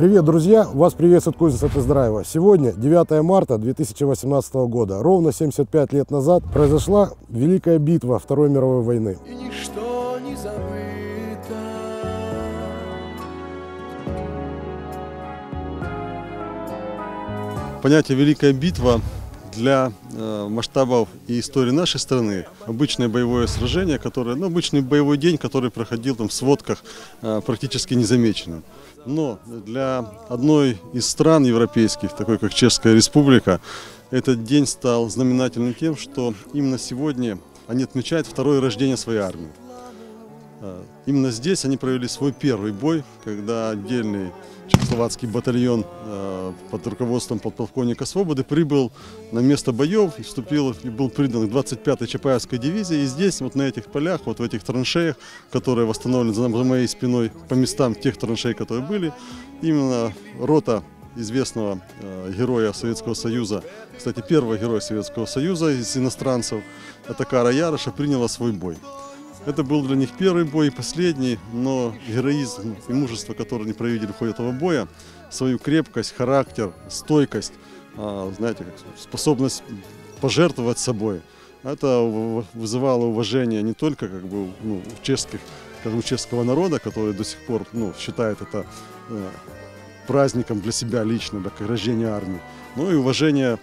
Привет, друзья! Вас приветствует Кузнецов из Драйва. Сегодня, 9 марта 2018 года, ровно 75 лет назад, произошла Великая битва Второй мировой войны. И ничто не забыто. Понятие «Великая битва» для масштабов и истории нашей страны обычное боевое сражение, которое, ну, обычный боевой день, который проходил там в сводках практически незамеченным. Но для одной из стран европейских, такой как Чешская Республика, этот день стал знаменательным тем, что именно сегодня они отмечают второе рождение своей армии. Именно здесь они провели свой первый бой, когда отдельный чехословацкий батальон под руководством подполковника Свободы прибыл на место боев и вступил и был придан к 25-й Чапаевской дивизии. И здесь, вот на этих полях, вот в этих траншеях, которые восстановлены за моей спиной по местам тех траншей, которые были, именно рота известного героя Советского Союза, кстати, первого героя Советского Союза из иностранцев, Якара Яроша, приняла свой бой. Это был для них первый бой и последний, но героизм и мужество, которые они проявили в ходе этого боя, свою крепкость, характер, стойкость, знаете, способность пожертвовать собой, это вызывало уважение не только как бы, ну, у чешского народа, который до сих пор, ну, считает это праздником для себя лично, как рождение армии, но и уважение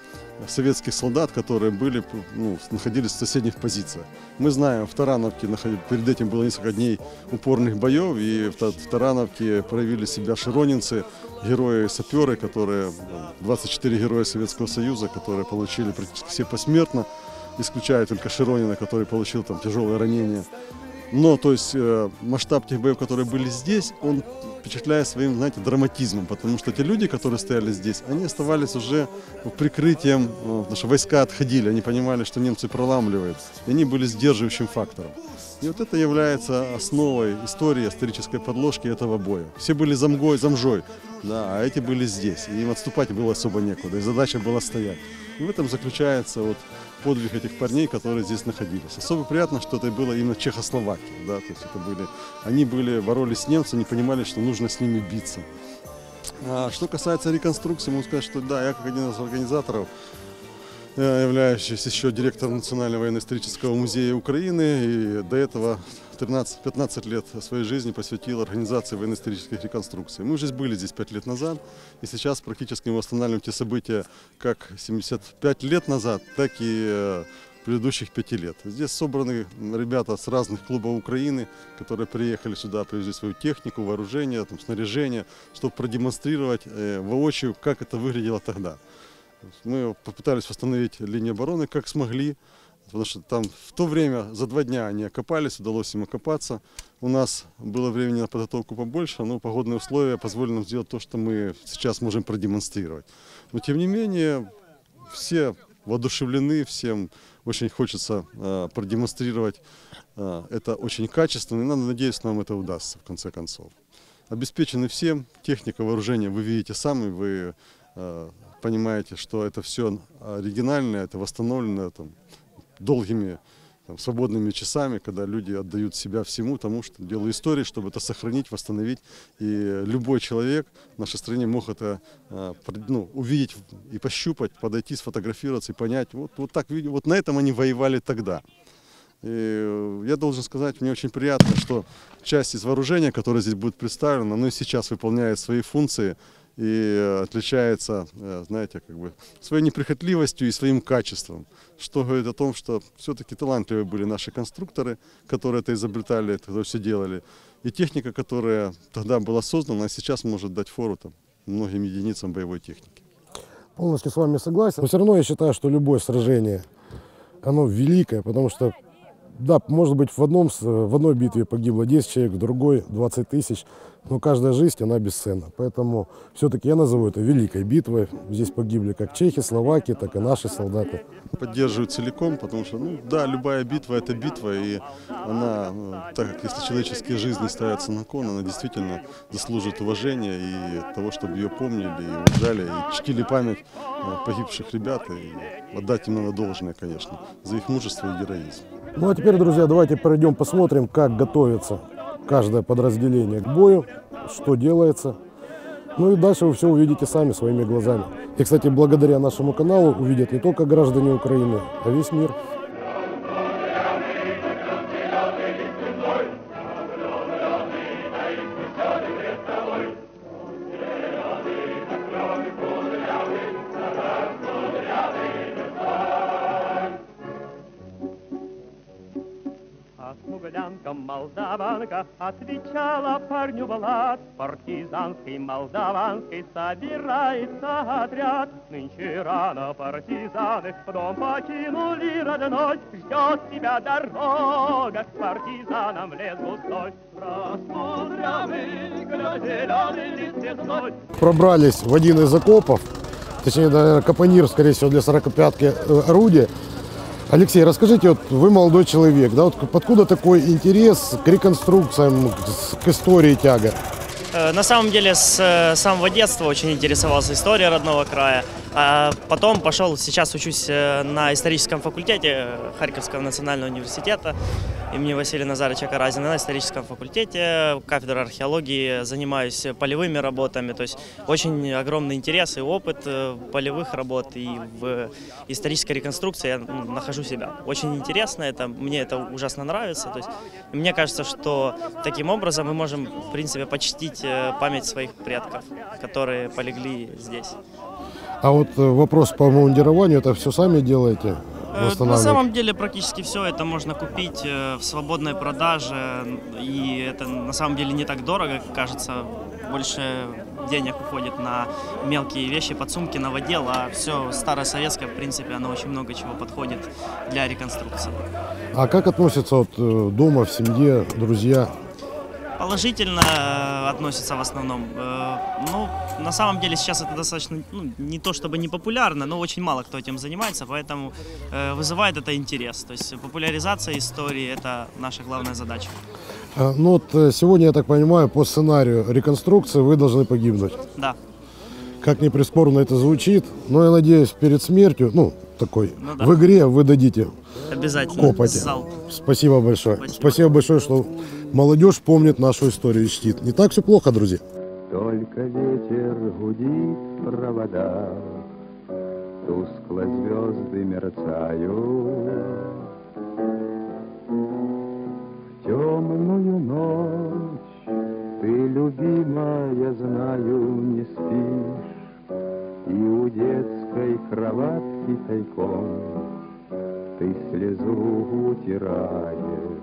советских солдат, которые были, ну, находились в соседних позициях. Мы знаем, в Тарановке перед этим было несколько дней упорных боев, и в Тарановке проявили себя широнинцы, герои-саперы, которые 24 героя Советского Союза, которые получили практически все посмертно, исключая только Широнина, который получил там тяжелое ранение. Но, то есть, масштаб тех боев, которые были здесь, он впечатляет своим, знаете, драматизмом, потому что те люди, которые стояли здесь, они оставались уже прикрытием, потому что войска отходили, они понимали, что немцы проламливают, и они были сдерживающим фактором. И вот это является основой истории, исторической подложки этого боя. Все были за мжой, да, а эти были здесь, и им отступать было особо некуда, и задача была стоять. И в этом заключается вот подвиг этих парней, которые здесь находились. Особо приятно, что это было именно Чехословакия, да, то есть это были, они были, боролись с немцами, не понимали, что нужно с ними биться. А что касается реконструкции, могу сказать, что да, я как один из организаторов, являющийся еще директором Национального военно-исторического музея Украины, и до этого 15 лет своей жизни посвятил организации военно-исторических реконструкций. Мы уже были здесь 5 лет назад, и сейчас практически мы восстанавливаем те события как 75 лет назад, так и предыдущих 5 лет. Здесь собраны ребята с разных клубов Украины, которые приехали сюда, привезли свою технику, вооружение, там, снаряжение, чтобы продемонстрировать воочию, как это выглядело тогда. Мы попытались восстановить линию обороны, как смогли. Потому что там в то время за 2 дня они окопались, удалось им окопаться. У нас было времени на подготовку побольше, но погодные условия позволили нам сделать то, что мы сейчас можем продемонстрировать. Но тем не менее, все воодушевлены, всем очень хочется продемонстрировать это очень качественно. И надеюсь, нам это удастся в конце концов. Обеспечены всем, техника, вооружение вы видите сами, вы понимаете, что это все оригинальное, это восстановленное там, долгими там, свободными часами, когда люди отдают себя всему тому, что дело истории, чтобы это сохранить, восстановить. И любой человек в нашей стране мог это увидеть и пощупать, подойти, сфотографироваться и понять, вот так, вот на этом они воевали тогда. И я должен сказать, мне очень приятно, что часть из вооружения, которое здесь будет представлено, оно и сейчас выполняет свои функции и отличается, знаете, как бы своей неприхотливостью и своим качеством. Что говорит о том, что все-таки талантливые были наши конструкторы, которые это изобретали, это все делали. И техника, которая тогда была создана, а сейчас может дать фору там, многим единицам боевой техники. Полностью с вами согласен. Но все равно я считаю, что любое сражение, оно великое, потому что, да, может быть, в одной битве погибло 10 человек, в другой 20 тысяч, но каждая жизнь, она бесценна. Поэтому все-таки я назову это великой битвой. Здесь погибли как чехи, словаки, так и наши солдаты. Поддерживаю целиком, потому что, ну, да, любая битва – это битва, и она, так как если человеческие жизни ставятся на кон, она действительно заслуживает уважения и того, чтобы ее помнили, и уважали, и чтили память погибших ребят, и отдать им надо должное, конечно, за их мужество и героизм. Ну а теперь, друзья, давайте пройдем, посмотрим, как готовится каждое подразделение к бою, что делается. Ну и дальше вы все увидите сами своими глазами. И, кстати, благодаря нашему каналу увидят не только граждане Украины, а весь мир. А смуглянка молдаванка отвечала парню в лад. Партизанский молдаванский собирается отряд. Нынче рано партизаны дом покинули родной. Ждет тебя дорога, к партизанам в лес густой. Пробрались в один из окопов, точнее, наверное, капонир, скорее всего, для 45-ки орудия. Алексей, расскажите, вот вы молодой человек, да, вот откуда такой интерес к реконструкциям, к истории тяга? На самом деле, с самого детства очень интересовался историей родного края. А потом пошел, сейчас учусь на историческом факультете Харьковского национального университета имени Василия Назарыча Каразина. На историческом факультете кафедры археологии занимаюсь полевыми работами. То есть очень огромный интерес и опыт полевых работ, и в исторической реконструкции я нахожу себя. Очень интересно это, мне это ужасно нравится. То есть, мне кажется, что таким образом мы можем, в принципе, почтить память своих предков, которые полегли здесь. А вот вопрос по мундированию, это все сами делаете? На самом деле практически все это можно купить в свободной продаже, и это на самом деле не так дорого, как кажется. Больше денег уходит на мелкие вещи, подсумки, новодел, а все старое советское, в принципе, оно очень много чего подходит для реконструкции. А как относятся от дома, в семье, друзья? Положительно относятся в основном. Ну, на самом деле сейчас это достаточно, ну, не то чтобы не популярно, но очень мало кто этим занимается, поэтому вызывает это интерес. То есть популяризация истории – это наша главная задача. Ну вот сегодня, я так понимаю, по сценарию реконструкции вы должны погибнуть. Да. Как ни прискорбно это звучит, но я надеюсь, перед смертью, ну, такой, ну, да, в игре вы дадите. Обязательно. Залп. Спасибо большое. Спасибо. Спасибо большое, что молодежь помнит нашу историю и чтит. Не так все плохо, друзья. Только ветер гудит в проводах, тускло звезды мерцают. В темную ночь ты, любимая, знаю, не спишь, и у детской кроватки тайком ты слезу утираешь.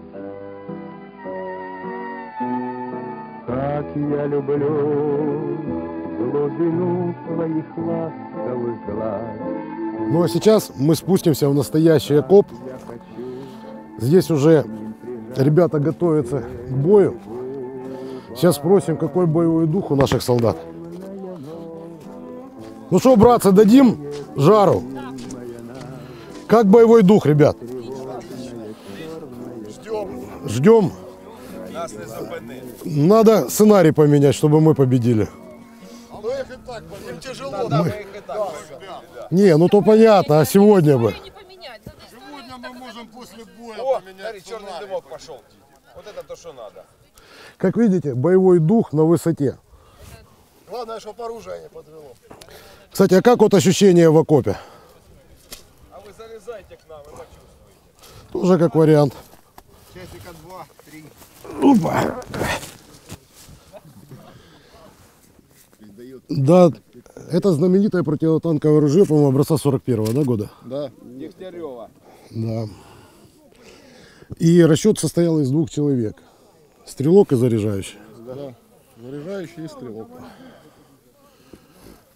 Как я люблю глубину твоих ласковых глаз. Ну а сейчас мы спустимся в настоящий окоп. Здесь уже ребята готовятся к бою. Сейчас спросим, какой боевой дух у наших солдат. Ну что, братцы, дадим жару? Как боевой дух, ребят? Ждем. Надо сценарий поменять, чтобы мы победили. Ну их и так, им тяжело. Да, мы... их и так. Не, ну то понятно, а сегодня бы. Сегодня мы можем после боя поменять. О, смотри, черный дымок пошел. Вот это то, что надо. Как видите, боевой дух на высоте. Главное, чтобы оружие не подвело. Кстати, а как вот ощущение в окопе? А вы залезайте к нам и почувствуете. Тоже как вариант. Часика 2-3. Опа. Да, это знаменитое противотанковое ружье, по-моему, образца 41-го, да, года? Да, Дегтярёва. Да. И расчет состоял из двух человек. Стрелок и заряжающий. Да, заряжающий и стрелок.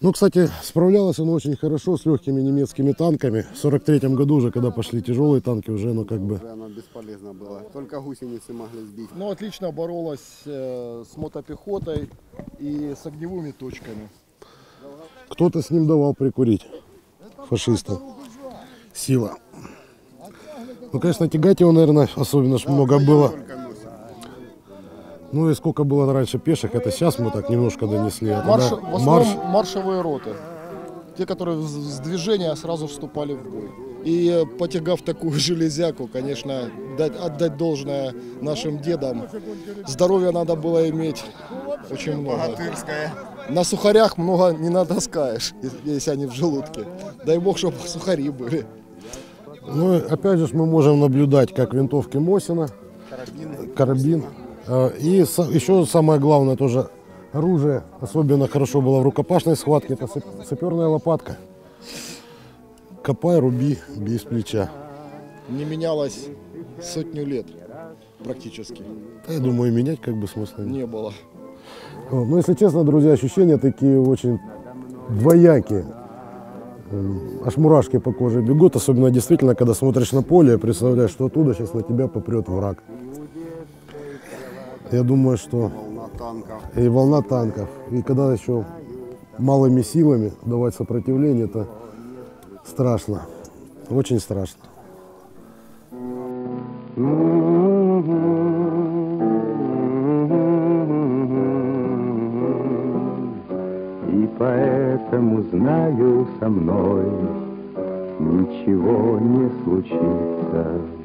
Ну, кстати, справлялось оно очень хорошо с легкими немецкими танками. В 43-м году уже, когда пошли тяжелые танки, уже оно как бы... Уже оно бесполезно было. Только гусеницы могли сбить. Ну, отлично боролось с мотопехотой и с огневыми точками. Кто-то с ним давал прикурить. Фашистам. Сила. Ну, конечно, тягать его, наверное, особенно ж много было. Ну и сколько было раньше пешек, это сейчас мы так немножко донесли. А марш, в основном маршевые роты, те, которые с движения сразу вступали в бой. И потягав такую железяку, конечно, отдать должное нашим дедам. Здоровья надо было иметь очень много. На сухарях много не натаскаешь, если они в желудке. Дай бог, чтобы сухари были. Ну опять же мы можем наблюдать, как винтовки Мосина, карабин. И еще самое главное тоже оружие, особенно хорошо было в рукопашной схватке, это саперная лопатка. Копай, руби, бей с плеча. Не менялось сотню лет. практически. Я думаю, менять как бы смысла не было. Вот. Но если честно, друзья, ощущения такие очень двоякие. Аж мурашки по коже бегут, особенно действительно, когда смотришь на поле, представляешь, что оттуда сейчас на тебя попрет враг. Я думаю, что и волна танков, и когда еще малыми силами давать сопротивление, это страшно, очень страшно. И поэтому знаю, со мной ничего не случится.